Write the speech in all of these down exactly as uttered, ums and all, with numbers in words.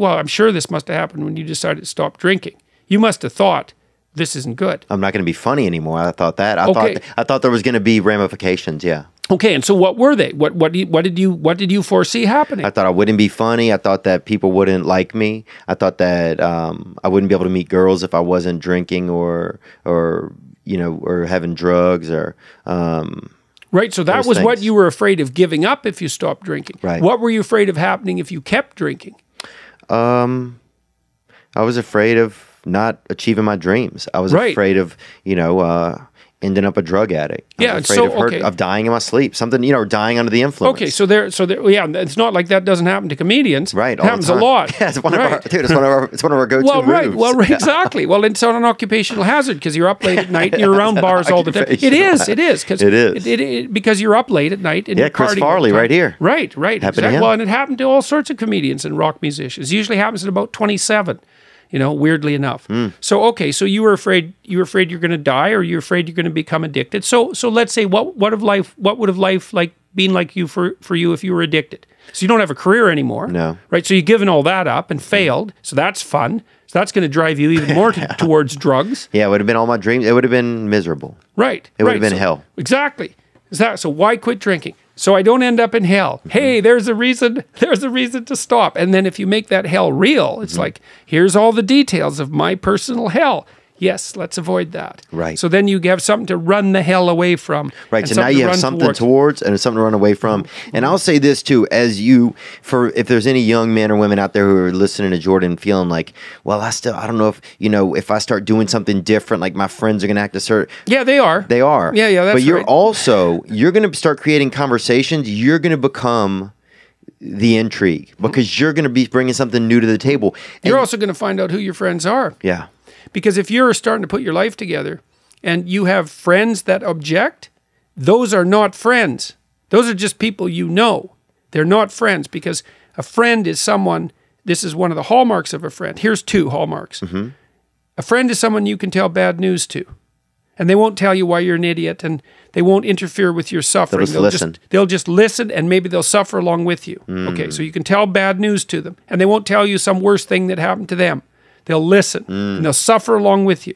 well, I'm sure this must have happened when you decided to stop drinking. You must have thought, this isn't good. I'm not going to be funny anymore. I thought that. I okay. thought th I thought there was going to be ramifications, yeah. Okay, and so what were they? What what do you, what did you what did you foresee happening? I thought I wouldn't be funny. I thought that people wouldn't like me. I thought that um, I wouldn't be able to meet girls if I wasn't drinking or or you know or having drugs or um, right. So that was things. What you were afraid of giving up if you stopped drinking. Right. What were you afraid of happening if you kept drinking? Um, I was afraid of not achieving my dreams. I was right. afraid of you know. Uh, ending up a drug addict. I yeah, was afraid so, of, her, okay. of dying in my sleep, something, you know, or dying under the influence. Okay, so there, so there, yeah, it's not like that doesn't happen to comedians. Right, it happens a lot. Yeah, it's one right. of our, dude, it's one of our, it's one of our go-to well, right, moves. Well, right, exactly. Well, it's on an occupational hazard because you're up late at night and you're around bars all the time. It is, it is. It is. It, it, it, because you're up late at night. And yeah, you're Chris Farley right here. Right, right. Exactly. Well, and it happened to all sorts of comedians and rock musicians. It usually happens at about twenty-seven. You know, weirdly enough. Mm. So okay, so you were afraid you were afraid you're going to die, or you're afraid you're going to become addicted. So so let's say what what of life what would have life like been like you for for you if you were addicted? So you don't have a career anymore, no, right? So you've given all that up and failed. So that's fun. So that's going to drive you even more yeah. towards drugs. Yeah, it would have been all my dreams. It would have been miserable. Right. It would right. have been so, hell. Exactly. Is that so? Why quit drinking? So I don't end up in hell. Mm-hmm. Hey, there's a reason, there's a reason to stop. And then if you make that hell real, it's mm-hmm. like, here's all the details of my personal hell. Yes, let's avoid that. Right. So then you have something to run the hell away from. Right. So now you have something towards. towards and something to run away from. And I'll say this too, as you, for if there's any young men or women out there who are listening to Jordan feeling like, well, I still, I don't know if, you know, if I start doing something different, like my friends are going to act a certain. Yeah, they are. They are. Yeah, yeah, that's right. But you're right. also, you're going to start creating conversations. You're going to become the intrigue because you're going to be bringing something new to the table. And you're also going to find out who your friends are. Yeah. Because if you're starting to put your life together and you have friends that object, those are not friends. Those are just people you know. They're not friends because a friend is someone, this is one of the hallmarks of a friend. Here's two hallmarks. Mm-hmm. A friend is someone you can tell bad news to. And they won't tell you why you're an idiot and they won't interfere with your suffering. They'll just they'll listen. Just, they'll just listen and maybe they'll suffer along with you. Mm. Okay, so you can tell bad news to them and they won't tell you some worse thing that happened to them. They'll listen, mm. and they'll suffer along with you.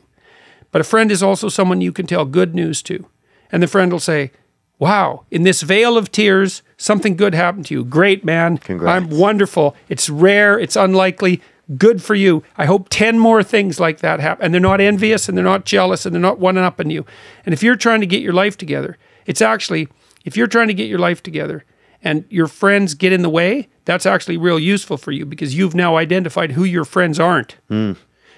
But a friend is also someone you can tell good news to. And the friend will say, wow, in this veil of tears, something good happened to you. Great, man. Congrats. I'm wonderful. It's rare. It's unlikely. Good for you. I hope ten more things like that happen. And they're not envious, and they're not jealous, and they're not one-upping you. And if you're trying to get your life together, it's actually, if you're trying to get your life together and your friends get in the way, that's actually real useful for you because you've now identified who your friends aren't. Mm.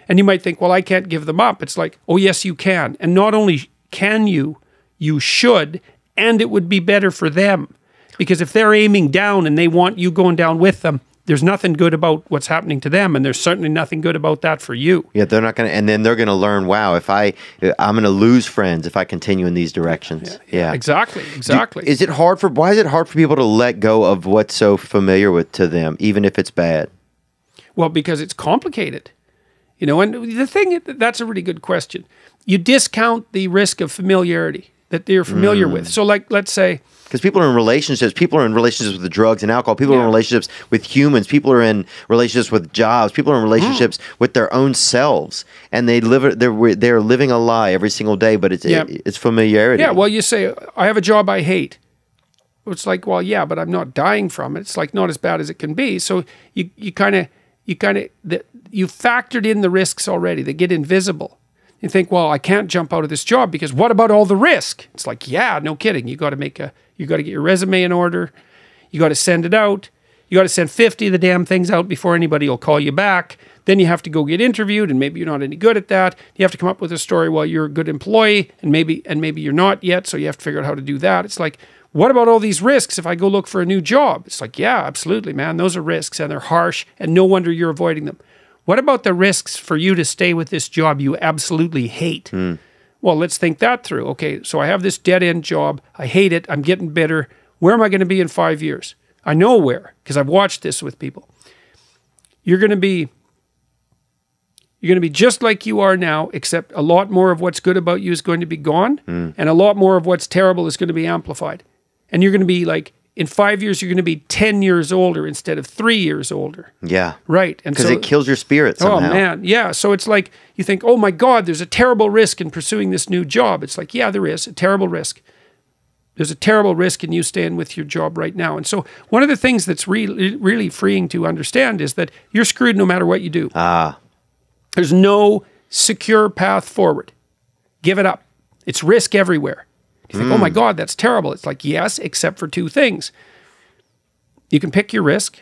And you might think, well, I can't give them up. It's like, oh, yes, you can. And not only can you, you should, and it would be better for them. Because if they're aiming down and they want you going down with them, there's nothing good about what's happening to them, and there's certainly nothing good about that for you. Yeah, they're not going to, and then they're going to learn, wow, if I, I'm going to lose friends if I continue in these directions. Yeah, yeah. exactly, exactly. Do, is it hard for, why is it hard for people to let go of what's so familiar with to them, even if it's bad? Well, because it's complicated, you know, and the thing, that's a really good question. You discount the risk of familiarity that they're familiar mm. with. So like, let's say, because people are in relationships, people are in relationships with the drugs and alcohol, people yeah. are in relationships with humans, people are in relationships with jobs, people are in relationships mm. with their own selves, and they live they're they're living a lie every single day, but it's yeah. it, it's familiarity. Yeah, well, you say I have a job I hate. It's like, well, yeah, but I'm not dying from it. It's like not as bad as it can be. So you you kind of you kind of you factored in the risks already. They get invisible. You think, well, I can't jump out of this job because what about all the risk? It's like, yeah, no kidding. You got to make a, you got to get your resume in order. You got to send it out. You got to send fifty of the damn things out before anybody will call you back. Then you have to go get interviewed, and maybe you're not any good at that. You have to come up with a story while you're a good employee, and maybe and maybe you're not yet, so you have to figure out how to do that. It's like, what about all these risks if I go look for a new job? It's like, yeah, absolutely, man. Those are risks, and they're harsh, and no wonder you're avoiding them. What about the risks for you to stay with this job you absolutely hate? Mm. Well, let's think that through. Okay, so I have this dead-end job. I hate it. I'm getting bitter. Where am I going to be in five years? I know where, because I've watched this with people. You're going to be you're going to be just like you are now, except a lot more of what's good about you is going to be gone, mm. and a lot more of what's terrible is going to be amplified. And you're going to be like in five years, you're going to be ten years older instead of three years older. Yeah. Right. And because so, it kills your spirit somehow. Oh, man. Yeah. So it's like you think, oh, my God, there's a terrible risk in pursuing this new job. It's like, yeah, there is a terrible risk. There's a terrible risk in you staying with your job right now. And so one of the things that's really, really freeing to understand is that you're screwed no matter what you do. Ah. There's no secure path forward. Give it up. It's risk everywhere. You think, mm. oh my God, that's terrible. It's like, yes, except for two things. You can pick your risk.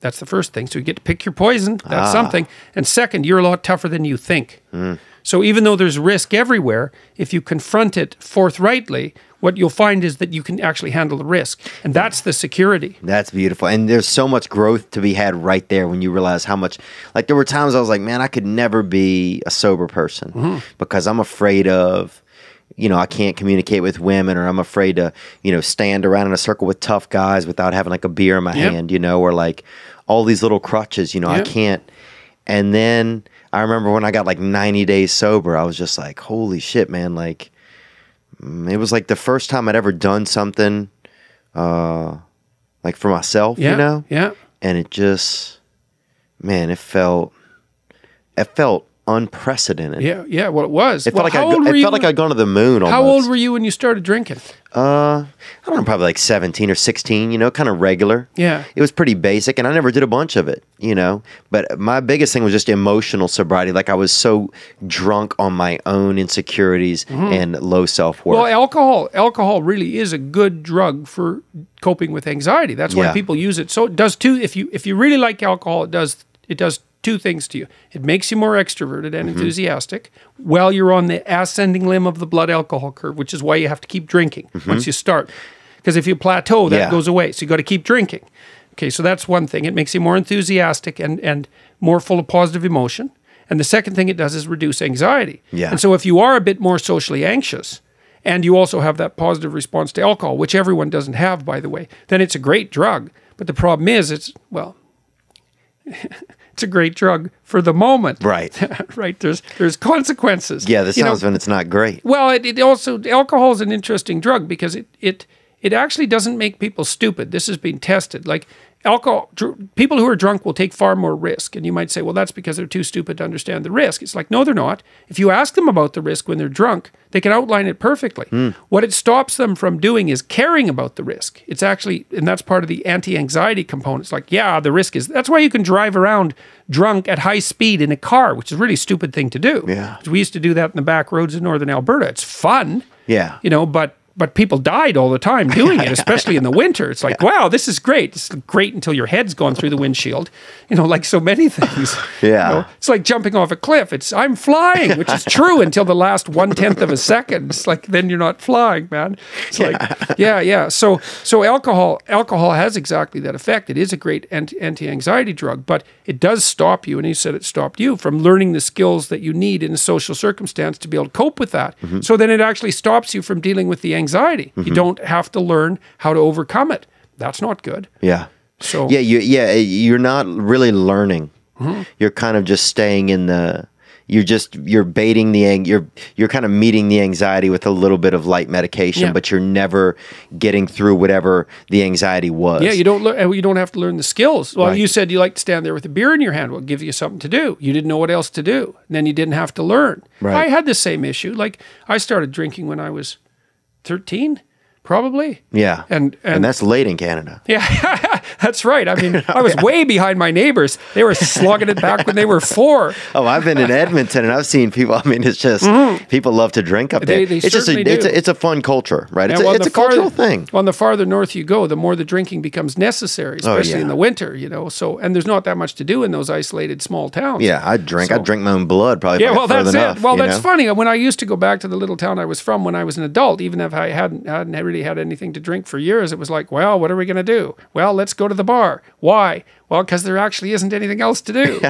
That's the first thing. So you get to pick your poison. That's ah. something. And second, you're a lot tougher than you think. Mm. So even though there's risk everywhere, if you confront it forthrightly, what you'll find is that you can actually handle the risk. And that's the security. That's beautiful. And there's so much growth to be had right there when you realize how much, like there were times I was like, man, I could never be a sober person mm-hmm. because I'm afraid of, you know, I can't communicate with women, or I'm afraid to, you know, stand around in a circle with tough guys without having like a beer in my yep. hand, you know, or like all these little crutches, you know, yep. I can't. And then I remember when I got like ninety days sober, I was just like, holy shit, man. Like it was like the first time I'd ever done something, uh, like for myself, yeah, you know? Yeah. And it just, man, it felt, it felt unprecedented. Yeah, yeah. Well, it was. It well, felt like I. It felt like I'd gone to the moon. Almost. How old were you when you started drinking? Uh, I don't know, probably like seventeen or sixteen. You know, kind of regular. Yeah. It was pretty basic, and I never did a bunch of it. You know, but my biggest thing was just emotional sobriety. Like I was so drunk on my own insecurities mm-hmm. and low self worth. Well, alcohol, alcohol really is a good drug for coping with anxiety. That's why yeah. people use it. So it does too. If you if you really like alcohol, it does. It does. Two things to you. It makes you more extroverted and mm-hmm. enthusiastic while you're on the ascending limb of the blood alcohol curve, which is why you have to keep drinking mm-hmm. once you start. Because if you plateau, that yeah. goes away. So you got to keep drinking. Okay, so that's one thing. It makes you more enthusiastic and, and more full of positive emotion. And the second thing it does is reduce anxiety. Yeah. And so if you are a bit more socially anxious, and you also have that positive response to alcohol, which everyone doesn't have, by the way, then it's a great drug. But the problem is it's, well... It's a great drug for the moment, right? Right. There's there's consequences. Yeah, this sounds know, when it's not great. Well, it, it also alcohol is an interesting drug because it it it actually doesn't make people stupid. This has been tested. Like alcohol, dr people who are drunk will take far more risk. And you might say, well, that's because they're too stupid to understand the risk. It's like, no, they're not. If you ask them about the risk when they're drunk, they can outline it perfectly. Mm. What it stops them from doing is caring about the risk. It's actually, and that's part of the anti-anxiety component. It's like, yeah, the risk is, that's why you can drive around drunk at high speed in a car, which is a really stupid thing to do. Yeah. We used to do that in the back roads in northern Alberta. It's fun. Yeah. You know, but But people died all the time doing it, especially in the winter. It's like, yeah. wow, this is great. It's great until your head's gone through the windshield, you know, like so many things. Yeah. You know? It's like jumping off a cliff. It's, I'm flying, which is true until the last one-tenth of a second. It's like, then you're not flying, man. It's yeah. like, yeah, yeah. So so alcohol alcohol has exactly that effect. It is a great anti-anxiety drug, but it does stop you, and you said it stopped you, from learning the skills that you need in a social circumstance to be able to cope with that. Mm-hmm. So then it actually stops you from dealing with the anxiety. Anxiety. Mm-hmm. You don't have to learn how to overcome it. That's not good. Yeah. So yeah, you, yeah, you're not really learning. Mm-hmm. You're kind of just staying in the. You're just you're baiting the you're you're kind of meeting the anxiety with a little bit of light medication, yeah. but you're never getting through whatever the anxiety was. Yeah, you don't learn. You don't have to learn the skills. Well, right. you said you like to stand there with a beer in your hand. Well, it gives you something to do. You didn't know what else to do, and then you didn't have to learn. Right. I had the same issue. Like I started drinking when I was thirteen, probably. Yeah. And, and and that's late in Canada. Yeah, that's right. I mean, I was way behind my neighbors. They were slogging it back when they were four. Oh, I've been in Edmonton and I've seen people. I mean, it's just mm. people love to drink up there. They, they it's just a, it's, a, it's a fun culture, right? It's, a, it's a cultural thing. On the farther north you go, the more the drinking becomes necessary, especially oh, yeah. in the winter, you know. So, and there's not that much to do in those isolated small towns. Yeah, I drink. So, I drink my own blood probably. Yeah, well, that's enough, it. Well, that's know? funny. When I used to go back to the little town I was from when I was an adult, even if I hadn't, hadn't really had anything to drink for years, it was like, well, what are we going to do? Well, let's go to the bar. Why? Well, because there actually isn't anything else to do.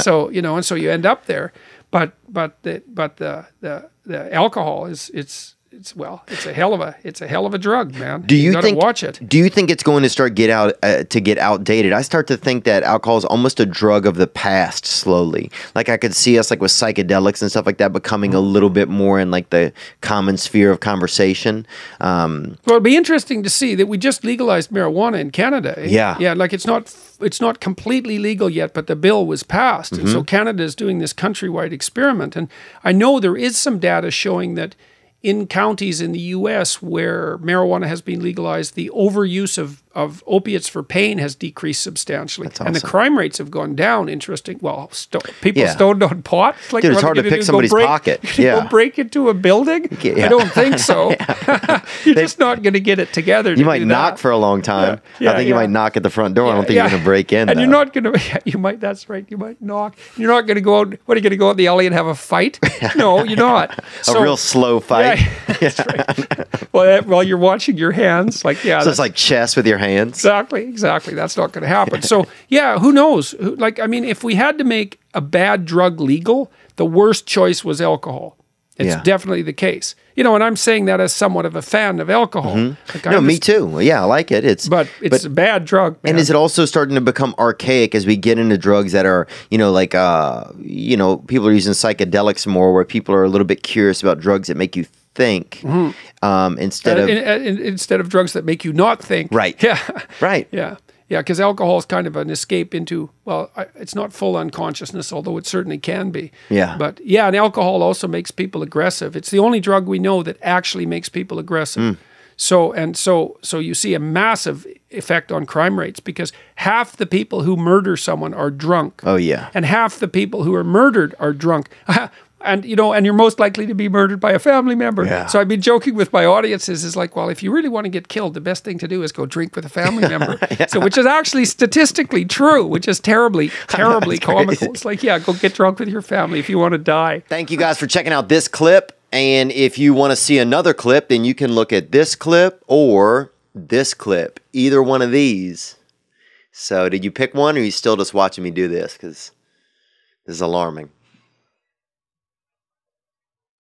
So, you know, and so you end up there. But but the, but the, the the alcohol is it's it's well, it's a hell of a it's a hell of a drug, man. Do you, you gotta think, watch it? Do you think it's going to start get out uh, to get outdated? I start to think that alcohol is almost a drug of the past slowly. Like I could see us like with psychedelics and stuff like that becoming a little bit more in like the common sphere of conversation. Um, well, it'd be interesting to see that we just legalized marijuana in Canada. Eh? Yeah, yeah, like it's not it's not completely legal yet, but the bill was passed, mm-hmm. and so Canada is doing this countrywide experiment. And I know there is some data showing that in counties in the U S where marijuana has been legalized, the overuse of, of opiates for pain has decreased substantially. Awesome. And the crime rates have gone down, interesting. Well, sto people yeah. stoned on pot? It's like, dude, it's hard to pick somebody's break, pocket. Yeah. Go break into a building? Yeah. I don't think so. You're they, just not going to get it together. You to might do knock that. for a long time. Yeah. Yeah, I think yeah. you might knock at the front door. Yeah. I don't think yeah. you're going to break in. And though. you're not going to, yeah, you might, that's right, you might knock. You're not going to go out, what are you going to go out the alley and have a fight? No, you're not. a so, real slow fight. Yeah, that's right. Well, that, while you're watching your hands, like yeah, so it's like chess with your hands. Exactly, exactly. That's not going to happen. So yeah, who knows? Like, I mean, if we had to make a bad drug legal, the worst choice was alcohol. It's yeah. definitely the case. You know, and I'm saying that as somewhat of a fan of alcohol. Mm-hmm. Like no, just, me too. Yeah, I like it. It's But it's but, a bad drug, man. And is it also starting to become archaic as we get into drugs that are, you know, like, uh, you know, people are using psychedelics more, where people are a little bit curious about drugs that make you think mm-hmm. um, instead uh, of... In, in, instead of drugs that make you not think. Right. Yeah. Right. Yeah. Yeah, because alcohol is kind of an escape into, well, it's not full unconsciousness, although it certainly can be. Yeah. But yeah, and alcohol also makes people aggressive. It's the only drug we know that actually makes people aggressive. Mm. So, and so, so you see a massive effect on crime rates, because half the people who murder someone are drunk. Oh, yeah. And half the people who are murdered are drunk. And, you know, and you're most likely to be murdered by a family member. Yeah. So I've been joking with my audiences is like, well, if you really want to get killed, the best thing to do is go drink with a family member. yeah. So, which is actually statistically true, which is terribly, terribly comical. Crazy. It's like, yeah, go get drunk with your family if you want to die. Thank you guys for checking out this clip. And if you want to see another clip, then you can look at this clip or this clip, either one of these. So did you pick one, or are you still just watching me do this? Because this is alarming.